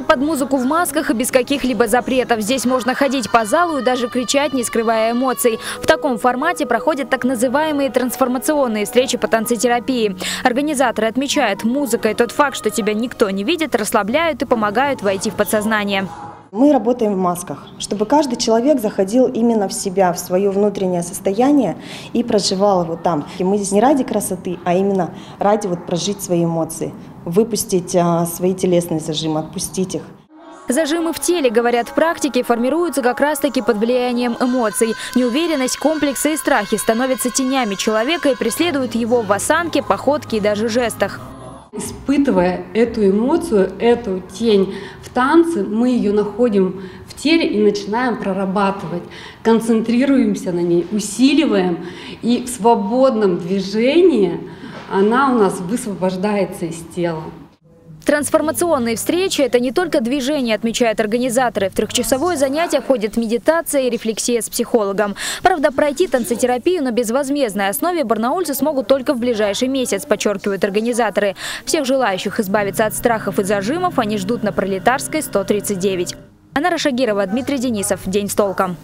заведение под музыку в масках и без каких-либо запретов. Здесь можно ходить по залу и даже кричать, не скрывая эмоций. В таком формате проходят так называемые трансформационные встречи по танцотерапии. Организаторы отмечают, музыка и тот факт, что тебя никто не видит, расслабляют и помогают войти в подсознание. Мы работаем в масках, чтобы каждый человек заходил именно в себя, в свое внутреннее состояние и проживал его там. И мы здесь не ради красоты, а именно ради прожить свои эмоции, выпустить свои телесные зажимы, отпустить их. Зажимы в теле, говорят в практике, формируются как раз-таки под влиянием эмоций. Неуверенность, комплексы и страхи становятся тенями человека и преследуют его в осанке, походке и даже жестах. Испытывая эту эмоцию, эту тень в танце, мы ее находим в теле и начинаем прорабатывать. Концентрируемся на ней, усиливаем, и в свободном движении она у нас высвобождается из тела. Трансформационные встречи – это не только движение, отмечают организаторы. В трехчасовое занятие входит медитация и рефлексия с психологом. Правда, пройти танцотерапию на безвозмездной основе барнаульцы смогут только в ближайший месяц, подчеркивают организаторы. Всех желающих избавиться от страхов и зажимов они ждут на Пролетарской, 139. Анара Шагирова, Дмитрий Денисов. День с толком.